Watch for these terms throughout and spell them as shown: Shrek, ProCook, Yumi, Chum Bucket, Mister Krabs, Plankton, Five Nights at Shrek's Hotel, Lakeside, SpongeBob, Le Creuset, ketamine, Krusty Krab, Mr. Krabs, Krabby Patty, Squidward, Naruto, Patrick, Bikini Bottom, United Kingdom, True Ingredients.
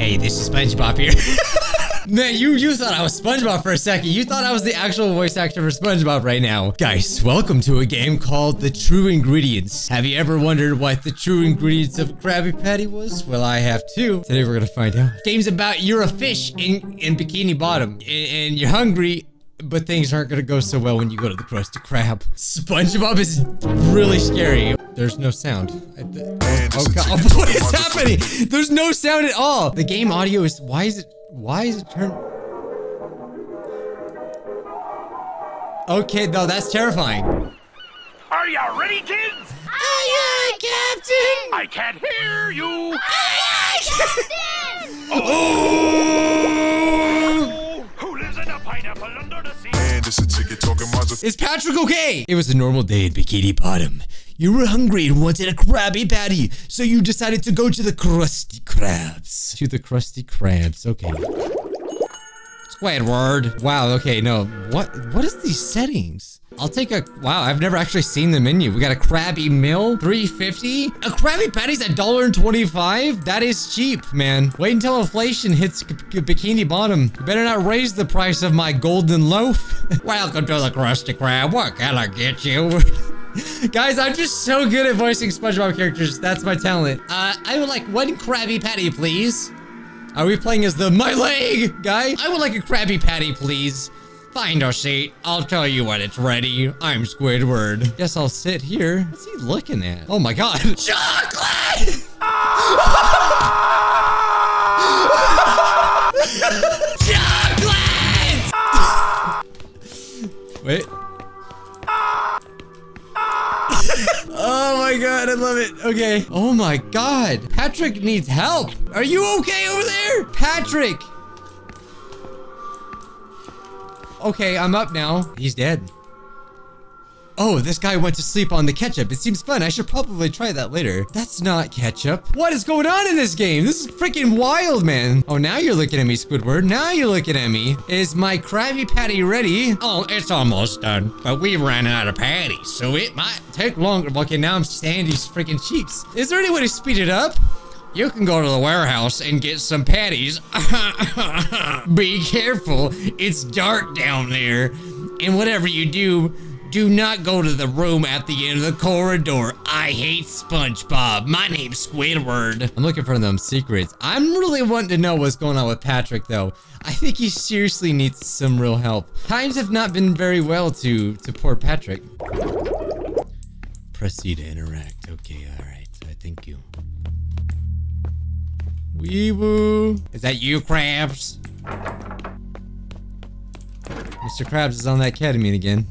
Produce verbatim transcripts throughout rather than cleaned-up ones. Hey, this is SpongeBob here. Man, you you thought I was SpongeBob for a second. You thought I was the actual voice actor for SpongeBob right now. Guys, welcome to a game called The True Ingredients. Have you ever wondered what the true ingredients of Krabby Patty was? Well, I have too. Today we're gonna find out. Game's about you're a fish in, in Bikini Bottom and, and you're hungry, but things aren't gonna go so well when you go to the Krusty Krab. SpongeBob is really scary. There's no sound. Oh god, oh boy, it's happening! There's no sound at all! The game audio is, why is it, why is it turned? Okay, no, that's terrifying. Are y'all ready, kids? Aye, aye, Captain! I can't hear you! Aye, aye, Captain! Oh! Oh! Who lives in a pineapple under the sea? And it's a ticket talking monster. Is Patrick okay? It was a normal day at Bikini Bottom. You were hungry and wanted a Krabby Patty, so you decided to go to the Krusty Krabs. To the Krusty Krabs, okay. Squidward. Wow, okay, no. What? What is these settings? I'll take a, wow, I've never actually seen the menu. We got a Krabby Meal, three fifty. A Krabby Patty's a dollar twenty-five? That is cheap, man. Wait until inflation hits Bikini Bottom. You better not raise the price of my golden loaf. Welcome to the Krusty Krab. What can I get you? Guys, I'm just so good at voicing SpongeBob characters. That's my talent. Uh, I would like one Krabby Patty, please. Are we playing as the my leg guy? I would like a Krabby Patty, please. Find our seat. I'll tell you when it's ready. I'm Squidward. Guess I'll sit here. What's he looking at? Oh my god. Chocolate! Chocolate! Wait. Oh my god, I love it. Okay. Oh my god. Patrick needs help. Are you okay over there? Patrick. Okay, I'm up now. He's dead. Oh, this guy went to sleep on the ketchup. It seems fun. I should probably try that later. That's not ketchup. What is going on in this game? This is freaking wild, man. Oh, now you're looking at me, Squidward. Now you're looking at me. Is my Krabby Patty ready? Oh, it's almost done. But we ran out of patties, so it might take longer. Okay, now I'm Sandy's freaking cheeks. Is there any way to speed it up? You can go to the warehouse and get some patties. Be careful. It's dark down there. And whatever you do, do not go to the room at the end of the corridor. I hate SpongeBob. My name's Squidward. I'm looking for them secrets. I'm really wanting to know what's going on with Patrick, though. I think he seriously needs some real help. Times have not been very well to, to poor Patrick. Press C to interact. Okay, all right. I thank you. Wee-woo. Is that you, Krabs? Mister Krabs is on that ketamine again.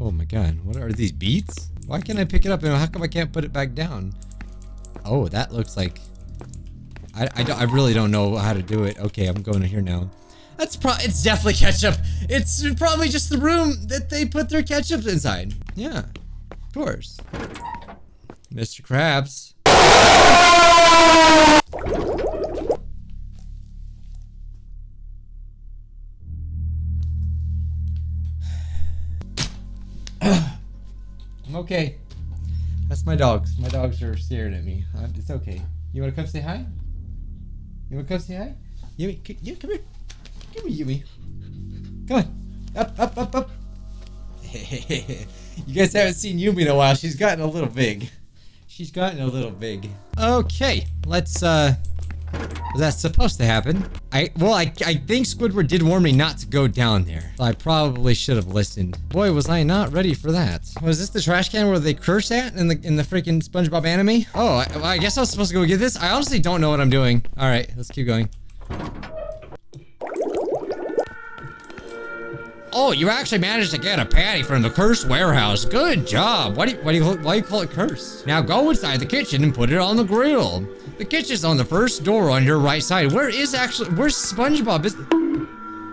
Oh my god, what are these beats? Why can't I pick it up and how come I can't put it back down? Oh, that looks like... I, I, don't, I really don't know how to do it. Okay, I'm going to here now. That's pro- it's definitely ketchup. It's probably just the room that they put their ketchup inside. Yeah, of course. Mister Krabs. I'm okay. That's my dogs. My dogs are staring at me. I'm, it's okay. You wanna come say hi? You wanna come say hi? Yumi, c you, come here. Come here, Yumi. Come on. Up, up, up, up. You guys haven't seen Yumi in a while. She's gotten a little big. She's gotten a little big. Okay, let's, uh... that's supposed to happen. I, well, I, I think Squidward did warn me not to go down there. I probably should have listened. Boy, was I not ready for that. Was this the trash can where they curse at in the in the freaking SpongeBob anime? Oh, I, well, I guess I was supposed to go get this. I honestly don't know what I'm doing. All right, let's keep going. Oh, you actually managed to get a patty from the curse warehouse. Good job. Why do you, why do you, why do you call it curse? Now go inside the kitchen and put it on the grill. The kitchen's on the first door on your right side. Where is actually, where's SpongeBob? Is,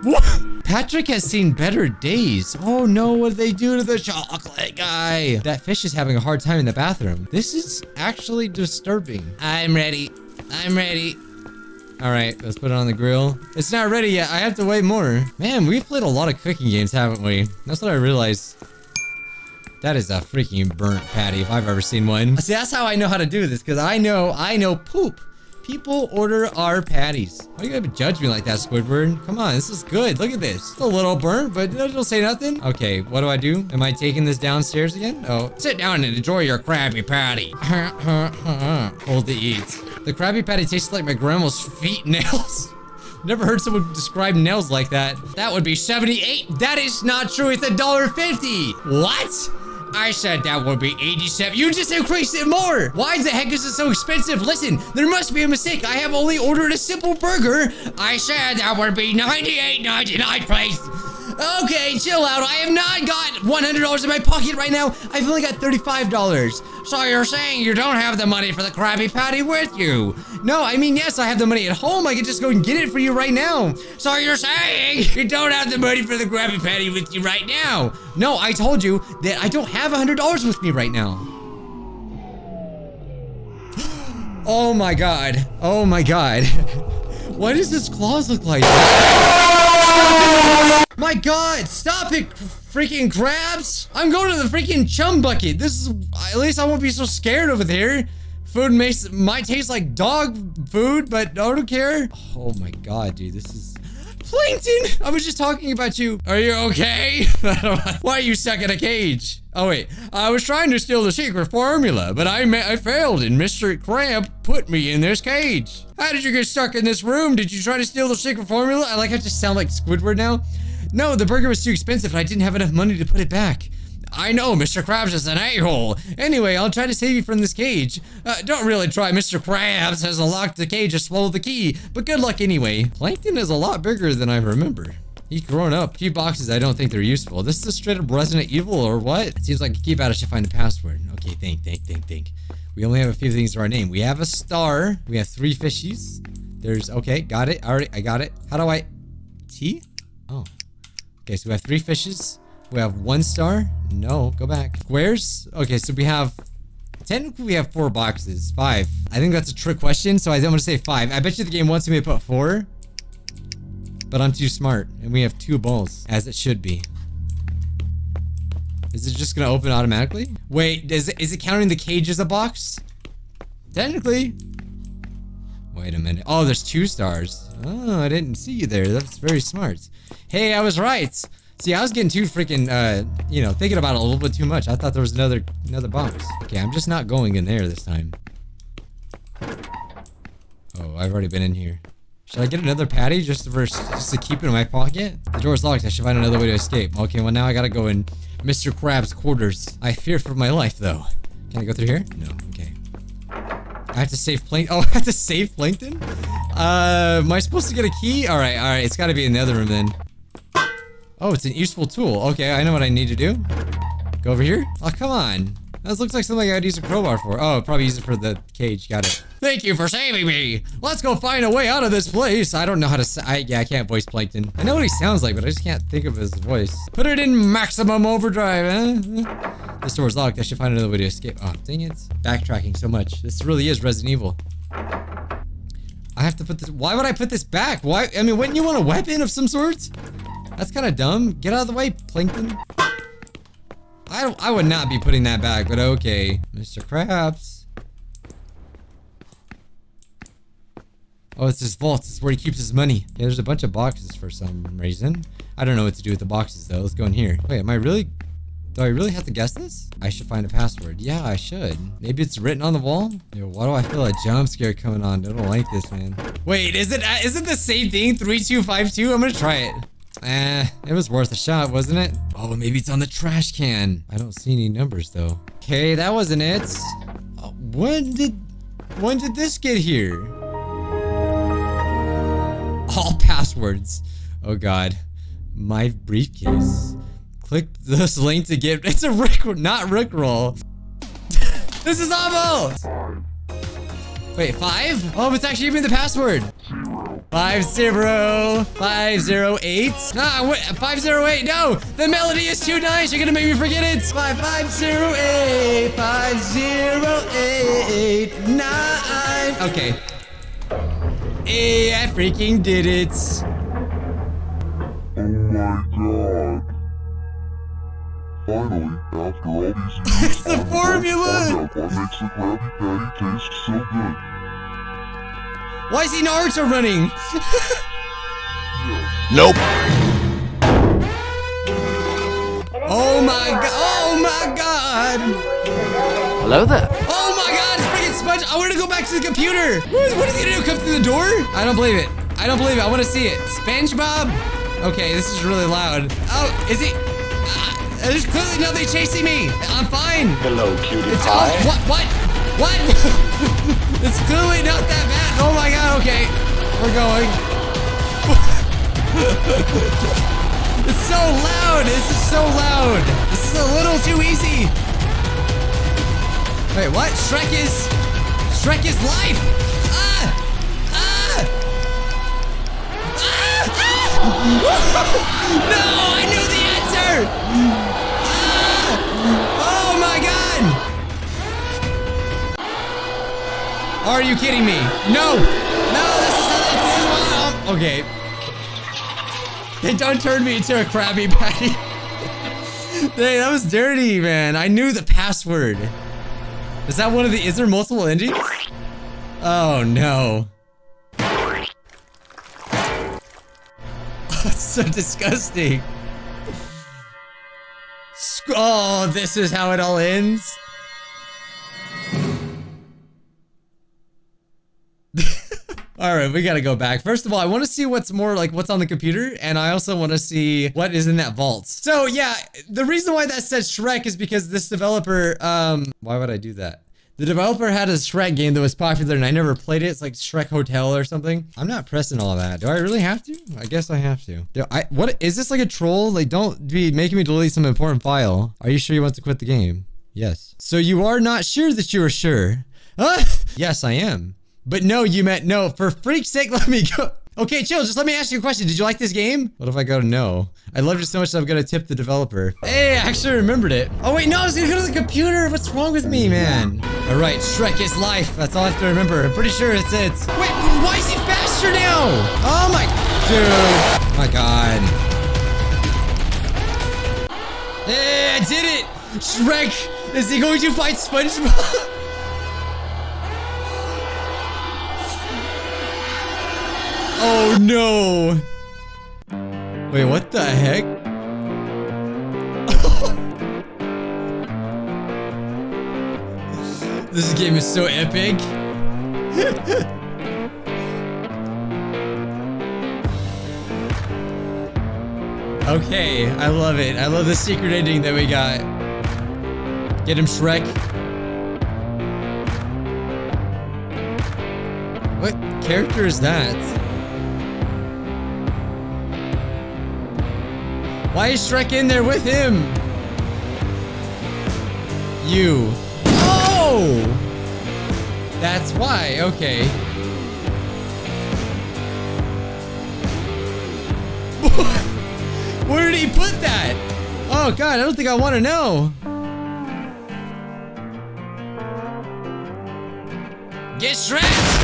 what? Patrick has seen better days. Oh no, what did they do to the chocolate guy? That fish is having a hard time in the bathroom. This is actually disturbing. I'm ready. I'm ready. All right, let's put it on the grill. It's not ready yet. I have to wait more. Man, we've played a lot of cooking games, haven't we? That's what I realized. That is a freaking burnt patty if I've ever seen one. See, that's how I know how to do this, because I know, I know poop People order our patties. Why are you gonna judge me like that, Squidward? Come on, this is good. Look at this. It's a little burnt, but it'll say nothing. Okay, what do I do? Am I taking this downstairs again? Oh, sit down and enjoy your Krabby Patty. Hold to eat. The Krabby Patty tastes like my grandma's feet nails. Never heard someone describe nails like that. That would be seventy-eight. That is not true. It's a dollar fifty. What? I said that would be eighty-seven. You just increased it more. Why the heck is it so expensive? Listen, there must be a mistake. I have only ordered a simple burger. I said that would be ninety-eight ninety-nine, please. Okay, chill out. I have not got one hundred dollars in my pocket right now. I've only got thirty-five dollars. So you're saying you don't have the money for the Krabby Patty with you? No, I mean, yes, I have the money at home. I can just go and get it for you right now. So you're saying you don't have the money for the Krabby Patty with you right now? No, I told you that I don't have one hundred dollars with me right now. Oh my god. Oh my god. What does this claws look like? My god, stop it, freaking Krabs. I'm going to the freaking Chum Bucket. This is, at least I won't be so scared over there. Food makes, might taste like dog food, but I don't care. Oh my god, dude, this is... Plankton! I was just talking about you. Are you okay? Why are you stuck in a cage? Oh wait, I was trying to steal the secret formula, but I ma I failed and Mister Krab put me in this cage. How did you get stuck in this room? Did you try to steal the secret formula? I like how I just sound like Squidward now. No, the burger was too expensive and I didn't have enough money to put it back. I know, Mister Krabs is an a-hole. Anyway, I'll try to save you from this cage. Uh, don't really try. Mister Krabs has unlocked the cage and swallowed the key, but good luck anyway. Plankton is a lot bigger than I remember. He's grown up. Few boxes, I don't think they're useful. This is a straight up Resident Evil or what? It seems like a key out, I should find a password. Okay, think, think, think, think. We only have a few things to our name. We have a star. We have three fishies. There's, okay, got it. All right, I got it. How do I, T? Oh. Okay, so we have three fishes. We have one star. No, go back. Squares. Okay, so we have ten. We have four boxes. Five. I think that's a trick question, so I don't want to say five. I bet you the game wants me to put four, but I'm too smart. And we have two balls, as it should be. Is it just gonna open automatically? Wait, is it, is it counting the cage as a box? Technically. Wait a minute. Oh, there's two stars. Oh, I didn't see you there. That's very smart. Hey, I was right. See, I was getting too freaking, uh, you know, thinking about it a little bit too much. I thought there was another, another box. Okay, I'm just not going in there this time. Oh, I've already been in here. Should I get another patty just to, just to keep it in my pocket? The door's locked. I should find another way to escape. Okay, well now I gotta go in Mister Krabs' quarters. I fear for my life, though. Can I go through here? No, okay. I have to save Plankton. Oh, I have to save Plankton? Uh, am I supposed to get a key? Alright, alright. It's gotta be in the other room then. Oh, it's an useful tool. Okay, I know what I need to do. Go over here. Oh, come on. That looks like something I'd use a crowbar for. Oh, I'd probably use it for the cage. Got it. Thank you for saving me. Let's go find a way out of this place. I don't know how to... I, yeah, I can't voice Plankton. I know what he sounds like, but I just can't think of his voice. Put it in maximum overdrive, huh? This door's locked. I should find another way to escape. Oh, dang it. Backtracking so much. This really is Resident Evil. I have to put this... Why would I put this back? Why? I mean, wouldn't you want a weapon of some sort? That's kind of dumb. Get out of the way, Plankton. I, I would not be putting that back, but okay. Mister Krabs. Oh, it's his vault. It's where he keeps his money. Yeah, there's a bunch of boxes for some reason. I don't know what to do with the boxes, though. Let's go in here. Wait, am I really... Do I really have to guess this? I should find a password. Yeah, I should. Maybe it's written on the wall? Yo, why do I feel a jump scare coming on? I don't like this, man. Wait, is it, uh, is it the same thing? three two five two? I'm gonna try it. Eh, it was worth a shot, wasn't it? Oh, maybe it's on the trash can. I don't see any numbers, though. Okay, that wasn't it. Uh, when did... When did this get here? All passwords. Oh, God. My briefcase. Click this link to get... It's a Rick... Not Rickroll. This is awful! Wait, five? Oh, it's actually even the password. Five zero, five zero eight. Ah, wait, five zero eight. No, the melody is too nice. You're gonna make me forget it. Five five zero eight, five zero eight nine. Okay. Hey, I freaking did it. Oh my god! Finally, after all these years, it's the formula. What makes the Krabby Patty taste so good? Why is he Naruto running? Nope. Oh my god. Oh my god. Hello there. Oh my god, it's freaking Sponge. I want to go back to the computer. What is, what is he going to do? Come through the door? I don't believe it. I don't believe it. I want to see it. SpongeBob? Okay, this is really loud. Oh, is he? Uh, there's clearly nobody chasing me. I'm fine. Hello, cutie it's, pie. Oh, what? What? What? It's clearly not that bad. Oh my god, okay. We're going. It's so loud! This is so loud! This is a little too easy! Wait, what? Shrek is... Shrek is life! Ah! Ah! Ah! Ah! No! I knew the answer! Ah! Oh my god! Are you kidding me? No! No, this is not that. Okay. They don't turn me into a Krabby Patty. Dang, that was dirty, man. I knew the password. Is that one of the- is there multiple endings? Oh, no. That's so disgusting. Oh, this is how it all ends? Alright, we gotta go back. First of all, I want to see what's more, like, what's on the computer, and I also want to see what is in that vault. So, yeah, the reason why that said Shrek is because this developer, um... why would I do that? The developer had a Shrek game that was popular, and I never played it. It's like Shrek Hotel or something. I'm not pressing all that. Do I really have to? I guess I have to. Do I, what, is this like a troll? Like, don't be making me delete some important file. Are you sure you want to quit the game? Yes. So you are not sure that you are sure? Huh? Yes, I am. But no, you meant no. For freak's sake, let me go. Okay, chill. Just let me ask you a question. Did you like this game? What if I go to no? I loved it so much that I'm going to tip the developer. Hey, I actually remembered it. Oh, wait, no. I was going to go to the computer. What's wrong with me, man? All right, Shrek is life. That's all I have to remember. I'm pretty sure it's it. Wait, why is he faster now? Oh, my... Dude. Oh, my God. Hey, I did it. Shrek. Is he going to fight SpongeBob? Oh no! Wait, what the heck? This game is so epic. Okay, I love it. I love the secret ending that we got. Get him, Shrek. What character is that? Why is Shrek in there with him? You. Oh! That's why, okay. Where did he put that? Oh god, I don't think I want to know. Get Shrek!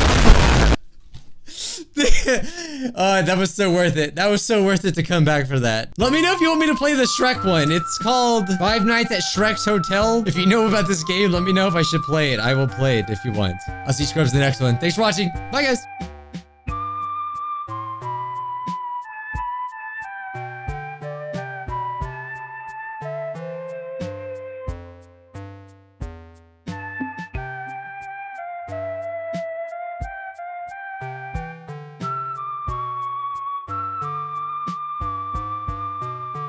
Uh, that was so worth it. That was so worth it to come back for that. Let me know if you want me to play the Shrek one. It's called Five Nights at Shrek's Hotel. If you know about this game, let me know if I should play it. I will play it if you want. I'll see you scrubs in the next one. Thanks for watching. Bye, guys.